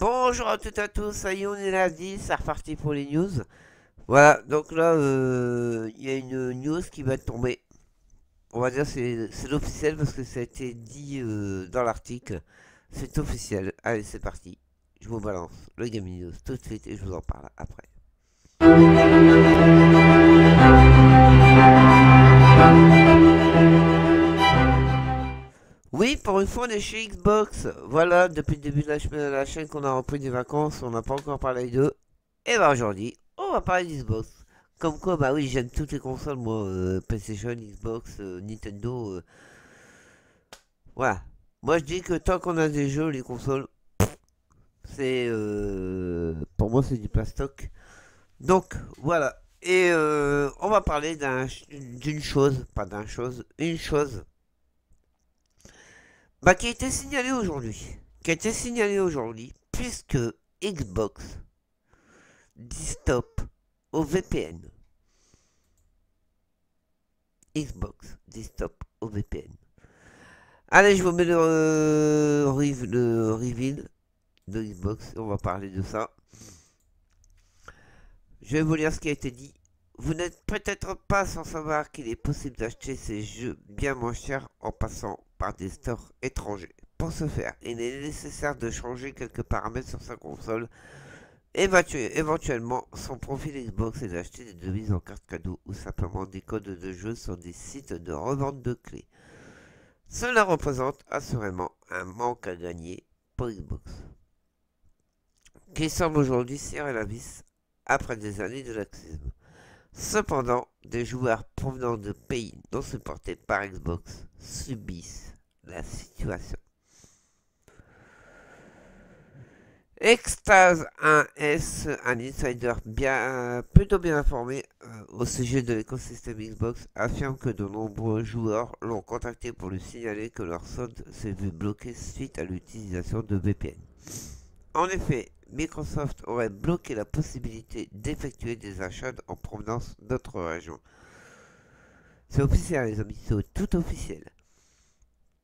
Bonjour à toutes et à tous, ça y est, on est lundi, c'est reparti pour les news. Voilà, donc là, il y a une news qui va tomber. On va dire c'est l'officiel parce que ça a été dit dans l'article. C'est officiel. Allez, c'est parti. Je vous balance le Gaming News tout de suite et je vous en parle après. Oui, pour une fois on est chez Xbox. Voilà, depuis le début de la semaine à la chaîne qu'on a repris des vacances, on n'a pas encore parlé d'eux. Et bah aujourd'hui, on va parler d'Xbox. Comme quoi, bah oui, j'aime toutes les consoles, moi, PlayStation, Xbox, Nintendo. Voilà. Moi je dis que tant qu'on a des jeux, les consoles, c'est... pour moi c'est du plastoc. Donc voilà. Et on va parler d'une chose. Bah, qui a été signalé aujourd'hui, puisque Xbox dit stop au VPN. Xbox dit stop au VPN. Allez, je vous mets le reveal de Xbox, on va parler de ça. Je vais vous lire ce qui a été dit. Vous n'êtes peut-être pas sans savoir qu'il est possible d'acheter ces jeux bien moins chers en passant par des stores étrangers. Pour ce faire, il est nécessaire de changer quelques paramètres sur sa console, éventuellement son profil Xbox et d'acheter des devises en carte cadeau ou simplement des codes de jeu sur des sites de revente de clés. Cela représente assurément un manque à gagner pour Xbox, qui semble aujourd'hui serrer la vis après des années de laxisme. Cependant, des joueurs provenant de pays non supportés par Xbox subissent la situation. Extase 1S, un insider plutôt bien informé au sujet de l'écosystème Xbox, affirme que de nombreux joueurs l'ont contacté pour lui signaler que leur solde s'est vu bloqué suite à l'utilisation de VPN. En effet, Microsoft aurait bloqué la possibilité d'effectuer des achats en provenance d'autres régions. C'est officiel les amis, c'est tout officiel.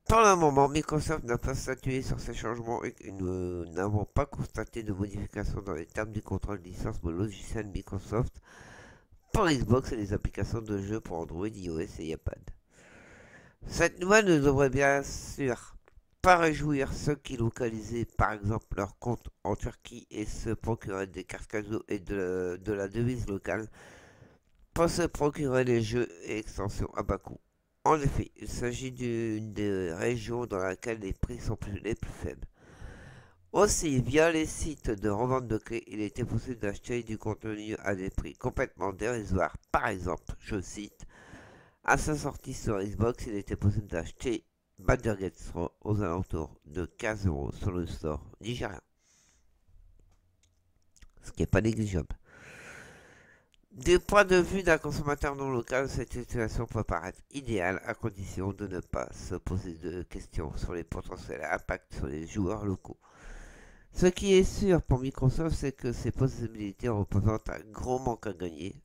Pour le moment, Microsoft n'a pas statué sur ces changements et nous n'avons pas constaté de modifications dans les termes du contrat de licence de logiciel Microsoft pour Xbox et les applications de jeux pour Android, iOS et iPad. Cette nouvelle ne devrait bien sûr pas réjouir ceux qui localisaient par exemple leur compte en Turquie et se procuraient des cartes cadeaux et de la devise locale pour se procurer les jeux et extensions à bas coût. En effet, il s'agit d'une des régions dans laquelle les prix sont les plus faibles. Aussi, via les sites de revente de clés, il était possible d'acheter du contenu à des prix complètement dérisoires. Par exemple, je cite, à sa sortie sur Xbox, il était possible d'acheter Badger Gets aux alentours de 15 € sur le store nigérien. Ce qui n'est pas négligeable. Du point de vue d'un consommateur non local, cette situation peut paraître idéale à condition de ne pas se poser de questions sur les potentiels impacts sur les joueurs locaux. Ce qui est sûr pour Microsoft, c'est que ces possibilités représentent un gros manque à gagner,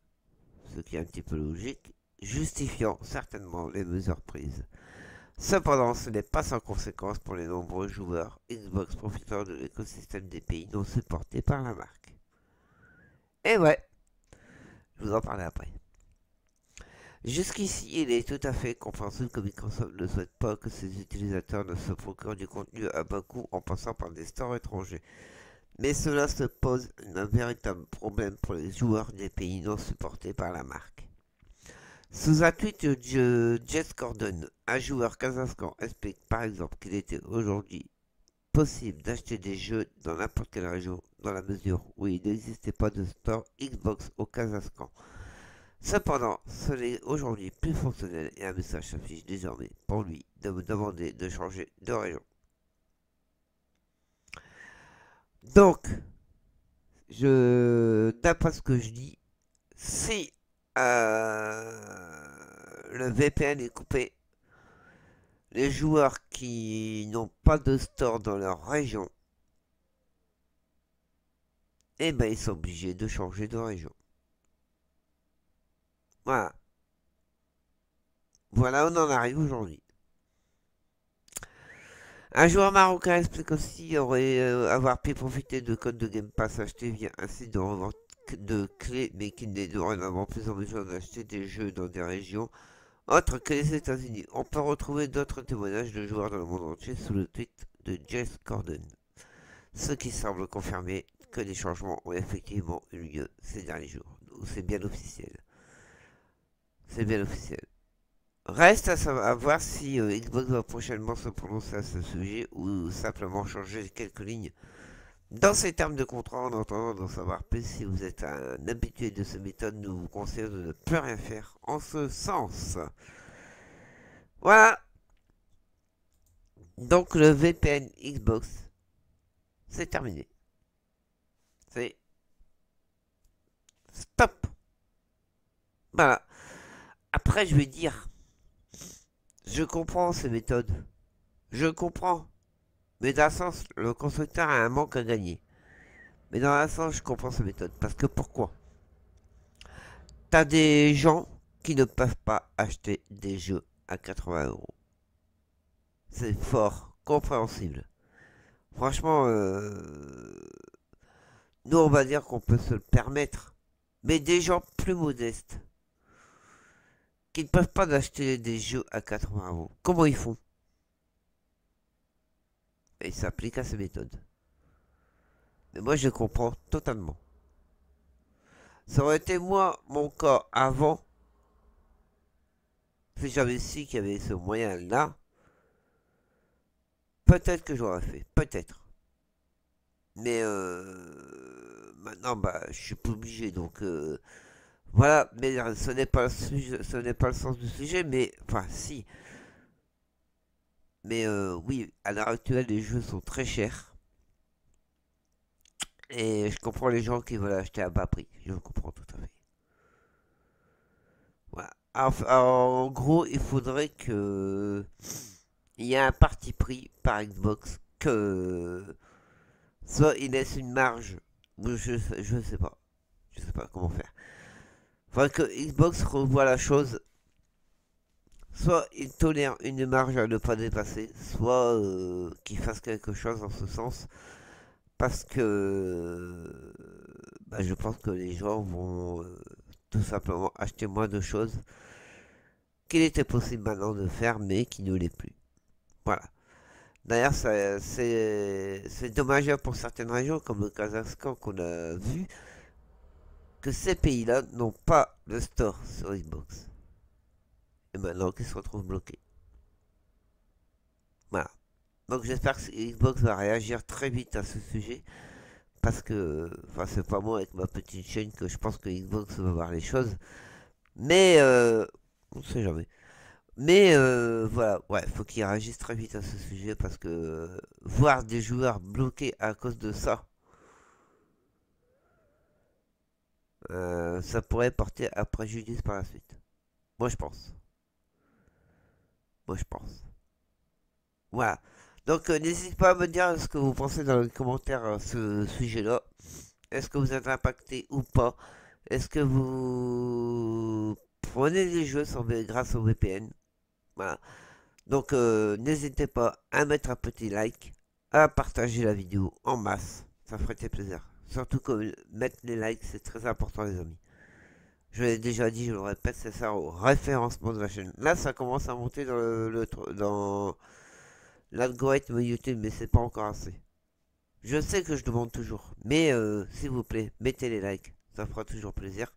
ce qui est un petit peu logique, justifiant certainement les mesures prises. Cependant, ce n'est pas sans conséquence pour les nombreux joueurs Xbox profitant de l'écosystème des pays non supportés par la marque. Et ouais, je vous en parlerai après. Jusqu'ici, il est tout à fait compréhensible que Microsoft ne souhaite pas que ses utilisateurs ne se procurent du contenu à bas coût en passant par des stores étrangers. Mais cela se pose un véritable problème pour les joueurs des pays non supportés par la marque. Sous un tweet de Jess Gordon, un joueur kazakhstan explique par exemple qu'il était aujourd'hui possible d'acheter des jeux dans n'importe quelle région dans la mesure où il n'existait pas de store Xbox au Kazakhstan. Cependant, ce n'est aujourd'hui plus fonctionnel et un message s'affiche désormais pour lui de me demander de changer de région. Donc, d'après ce que je dis, si le VPN est coupé, les joueurs qui n'ont pas de store dans leur région, eh ben ils sont obligés de changer de région. Voilà. Voilà, on en arrive aujourd'hui. Un joueur marocain explique aussi aurait avoir pu profiter de codes de Game Pass achetés via un site de revente de clés, mais qu'il n'est dorénavant plus en mesure d'acheter des jeux dans des régions autres que les États-Unis. On peut retrouver d'autres témoignages de joueurs dans le monde entier sous le tweet de Jess Gordon, ce qui semble confirmer que des changements ont effectivement eu lieu ces derniers jours. C'est bien officiel. C'est bien officiel. Reste à voir si Xbox va prochainement se prononcer à ce sujet ou simplement changer quelques lignes dans ses termes de contrat. En attendant d'en savoir plus, si vous êtes un habitué de ces méthodes, nous vous conseillons de ne plus rien faire en ce sens. Voilà. Donc le VPN Xbox, c'est terminé. C'est stop. Voilà. Après je vais dire... Je comprends ces méthodes, je comprends, mais dans un sens, le constructeur a un manque à gagner. Mais dans un sens, je comprends ces méthodes, parce que pourquoi? T'as des gens qui ne peuvent pas acheter des jeux à 80 €. C'est fort compréhensible. Franchement, nous on va dire qu'on peut se le permettre, mais des gens plus modestes, qui ne peuvent pas acheter des jeux à 80 €. Comment ils font? Et ils s'appliquent à ces méthodes. Mais moi je comprends totalement. Ça aurait été moi, mon cas avant, si j'avais su qu'il y avait ce moyen là, peut-être que j'aurais fait, peut-être. Mais maintenant bah je suis pas obligé, donc voilà, mais ce n'est pas le sujet, ce n'est pas le sens du sujet, mais, enfin, si. Mais oui, à l'heure actuelle, les jeux sont très chers. Et je comprends les gens qui veulent acheter à bas prix, je comprends tout à fait. Voilà. Alors, en gros, il faudrait que... Il y ait un parti pris par Xbox, que... Soit il laisse une marge, ou je sais pas. Je sais pas comment faire. Faudrait que Xbox revoie la chose, soit il tolère une marge à ne pas dépasser, soit qu'il fasse quelque chose en ce sens, parce que bah, je pense que les gens vont tout simplement acheter moins de choses qu'il était possible maintenant de faire, mais qui ne l'est plus. Voilà. D'ailleurs, c'est dommageable pour certaines régions, comme le Kazakhstan qu'on a vu, que ces pays-là n'ont pas le store sur Xbox. Et maintenant qu'ils se retrouvent bloqués. Voilà. Donc j'espère que Xbox va réagir très vite à ce sujet. Parce que... Enfin c'est pas moi avec ma petite chaîne que je pense que Xbox va voir les choses. Mais... on ne sait jamais. Mais voilà. Ouais, faut qu'ils réagissent très vite à ce sujet. Parce que... voir des joueurs bloqués à cause de ça... ça pourrait porter à préjudice par la suite. Moi je pense. Moi je pense. Voilà. Donc n'hésitez pas à me dire ce que vous pensez dans les commentaires à ce sujet-là. Est-ce que vous êtes impacté ou pas? Est-ce que vous prenez les jeux grâce au VPN? Voilà. Donc n'hésitez pas à mettre un petit like, à partager la vidéo en masse. Ça ferait plaisir. Surtout que mettre les likes, c'est très important les amis. Je l'ai déjà dit, je le répète, c'est ça au référencement de la chaîne. Là, ça commence à monter dans l'algorithme YouTube, mais c'est pas encore assez. Je sais que je demande toujours, mais s'il vous plaît, mettez les likes, ça fera toujours plaisir.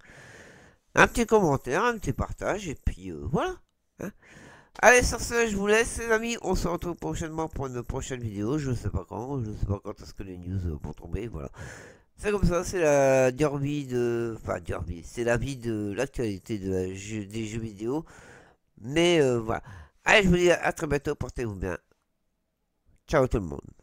Un petit commentaire, un petit partage, et puis voilà. Hein. Allez, sur ce, je vous laisse les amis, on se retrouve prochainement pour une prochaine vidéo, je sais pas quand est-ce que les news vont tomber, voilà. C'est comme ça, c'est la derby de... Enfin, derby, c'est la vie de l'actualité des jeux vidéo, mais voilà. Allez, je vous dis à très bientôt, portez-vous bien. Ciao tout le monde.